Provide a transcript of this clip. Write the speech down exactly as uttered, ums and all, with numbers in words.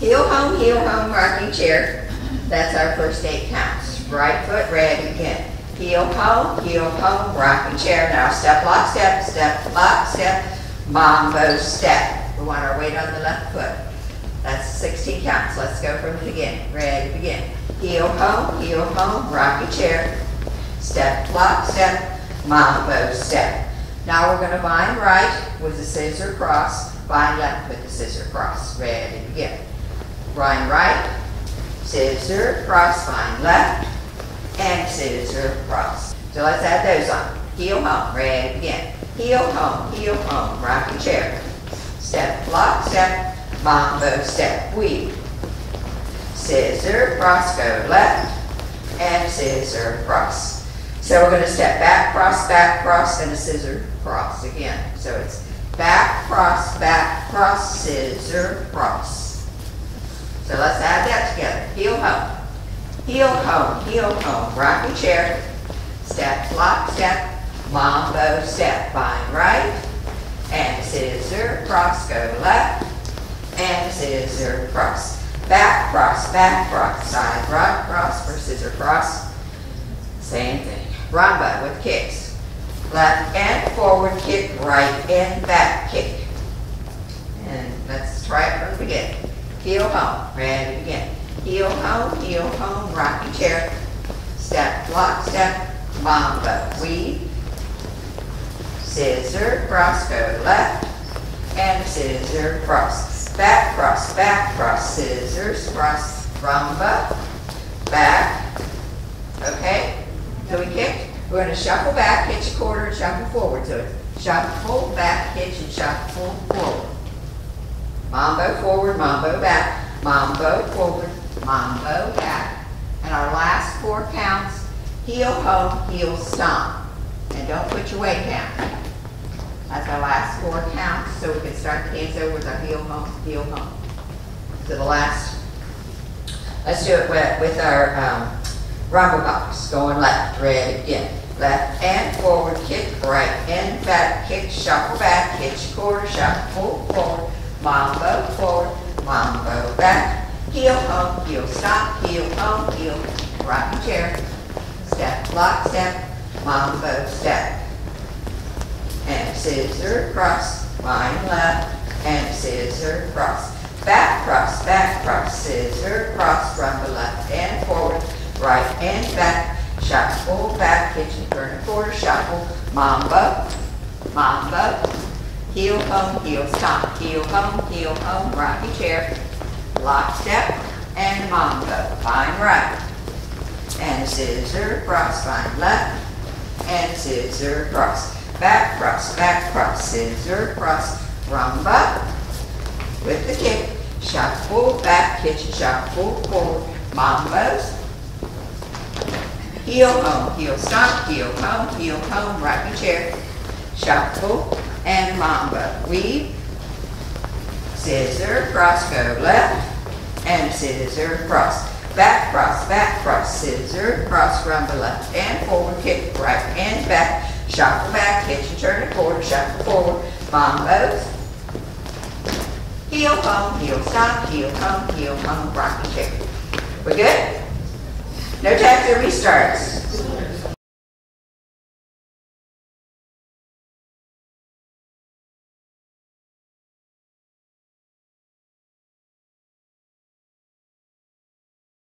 Heel home, heel home, rocking chair. That's our first eight counts. Right foot ready again. Heel home, heel home, rocking chair. Now step, lock, step, step, lock, step, mambo step. We want our weight on the left foot. That's sixteen counts. Let's go from it again. Ready, begin. Heel home, heel home, rocking chair. Step, lock, step, mambo step. Now we're going to bind right with the scissor cross, bind left with the scissor cross. Ready, begin. Bind right, scissor, cross, bind left, and scissor, cross. So let's add those on. Heel home, ready, begin. Heel home, heel home, rocking chair. Step, lock, step, mambo step, weave. Scissor, cross, go left, and scissor, cross. So we're going to step back, cross, back, cross, and a scissor, cross again. So it's back, cross, back, cross, scissor, cross. So let's add that together. Heel home, heel home, heel home, rocking chair. Step, lock, step, mambo step, bind right, and scissor, cross, go left, and scissor, cross. Back, cross, back, cross, side, rock, cross, for scissor, cross. Same thing. Rumba with kicks. Left and forward kick, right and back kick. And let's try it from the beginning. Heel home, ready again. Heel home, heel home, rocking chair. Step, block, step, mambo, weave. Scissor, cross, go left, and scissor, cross. Back, cross, back, cross, scissors, cross, rumba, back, okay? So we kick, we're going to shuffle back, hitch a quarter, and shuffle forward. So it's shuffle back, hitch, and shuffle forward. Mambo forward, mambo back, mambo forward, mambo back. And our last four counts, heel home, heel stomp. And don't put your weight down. That's our last four counts, so we can start the dance over with our heel home, heel home. So the last, let's do it with, with our, um, rumble box, going left, ready, again. Left and forward, kick, right and back, kick, shuffle back, hitch, quarter, shuffle forward, mambo forward, mambo back, heel home, heel stop, heel home, heel, rocking chair, step, lock, step, mambo step, and scissor, cross, bind left, and scissor, cross, back, cross, back, cross, scissor, cross, rumble left and forward, right and back, shuffle back, kitchen turn and quarter, shuffle, mambo, mambo, heel home, heel stomp, heel home, heel home, rocking chair, lock step, and mambo, bind right, and scissor, cross, bind left, and scissor, cross, back, cross, back, cross, scissor, cross, rumba, with the kick, shuffle back, kitchen shuffle forward, mambos, heel home, heel stomp, heel home, heel home, rocking chair, shuffle, and mamba. Weave, scissor, cross, go left, and scissor, cross. Back, cross, back, cross, scissor, cross, rumble left, and forward, kick, right, and back, shuffle back, hitch and turn and quarter, shuffle forward, mambo's. Heel home, heel stomp, heel home, heel home, rocking chair. We're good? No taps or restarts.